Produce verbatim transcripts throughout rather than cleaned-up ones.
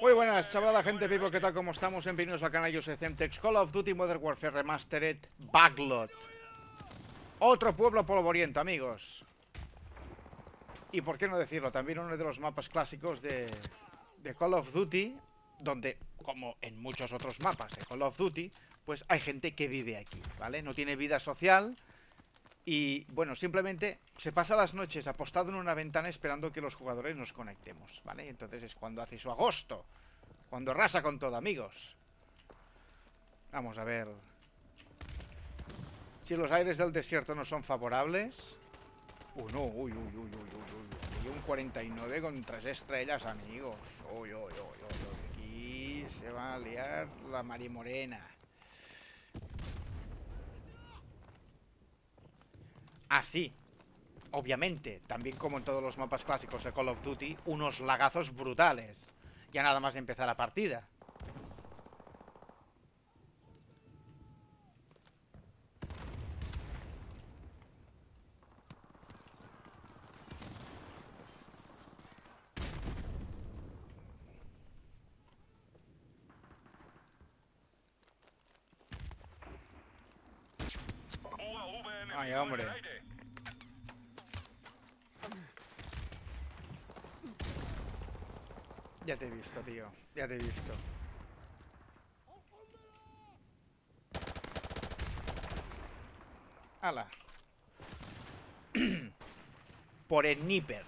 Muy buenas, sabrada gente people, ¿qué tal? ¿Cómo estamos? Bienvenidos al canal, yo soy Zemtex. Call of Duty Modern Warfare Remastered Backlot. Otro pueblo polvoriento, amigos. Y por qué no decirlo, también uno de los mapas clásicos de, de Call of Duty, donde, como en muchos otros mapas de Call of Duty, pues hay gente que vive aquí, ¿vale? No tiene vida social y, bueno, simplemente se pasa las noches apostado en una ventana esperando que los jugadores nos conectemos, ¿vale? Entonces es cuando hace su agosto, cuando arrasa con todo, amigos. Vamos a ver si los aires del desierto no son favorables. Uh, no, uy, uy, uy, uy, uy, uy, un cuarenta y nueve con tres estrellas, amigos. Uy, uy, uy, uy, aquí se va a liar la marimorena. Así, obviamente, también como en todos los mapas clásicos de Call of Duty, unos lagazos brutales. Ya nada más empezar la partida. Ay, hombre. Ya te he visto, tío. Ya te he visto. ¡Hala! Por el níper.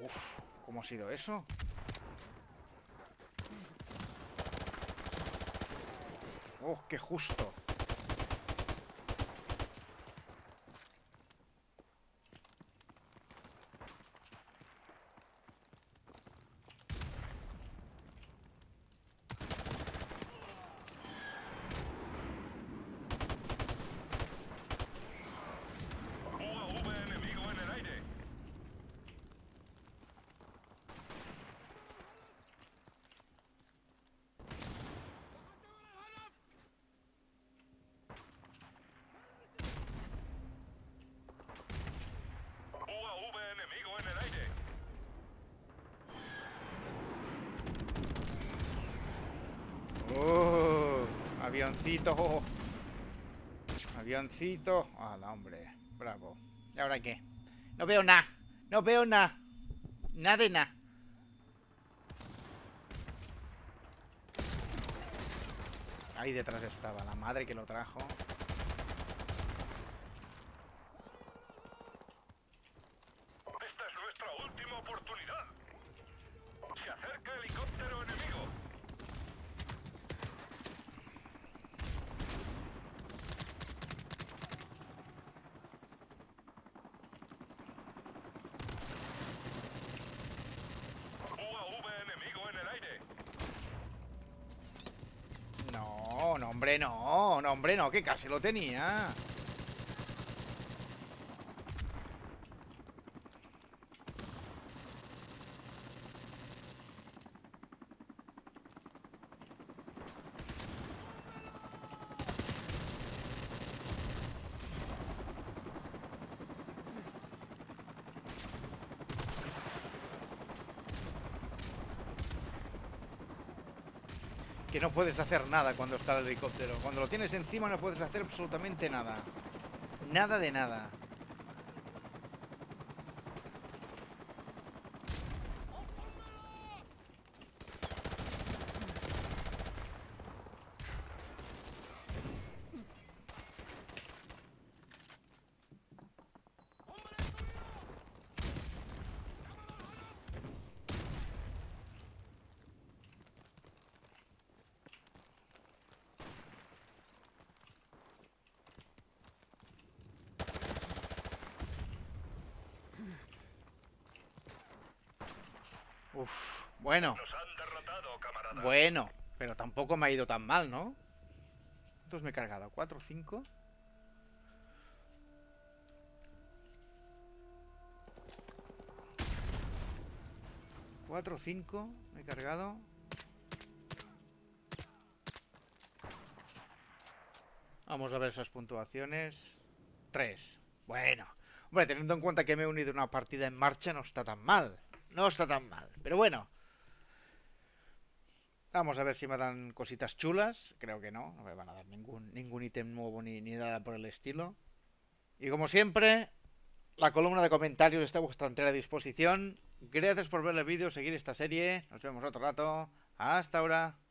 Uf, ¿cómo ha sido eso? ¡Oh, qué justo! Oh, avioncito, avioncito, al hombre, bravo. ¿Y ahora qué? No veo nada, no veo nada, nada de nada. Ahí detrás estaba la madre que lo trajo. Hombre, no, no, hombre, no, que casi lo tenía. Que no puedes hacer nada cuando está el helicóptero. Cuando lo tienes encima no puedes hacer absolutamente nada. Nada de nada. Uf, bueno. Nos han derrotado, camarada. Bueno, pero tampoco me ha ido tan mal, ¿no? ¿Cuántos me he cargado? ¿Cuatro, cinco? ¿Cuatro, cinco? Me he cargado. Vamos a ver esas puntuaciones. Tres. Bueno, hombre, teniendo en cuenta que me he unido a una partida en marcha, no está tan mal. No está tan mal, pero bueno. Vamos a ver si me dan cositas chulas. Creo que no, no me van a dar ningún, ningún ítem nuevo ni, ni nada por el estilo. Y como siempre, la columna de comentarios está a vuestra entera disposición. Gracias por ver el vídeo, seguir esta serie. Nos vemos otro rato. Hasta ahora.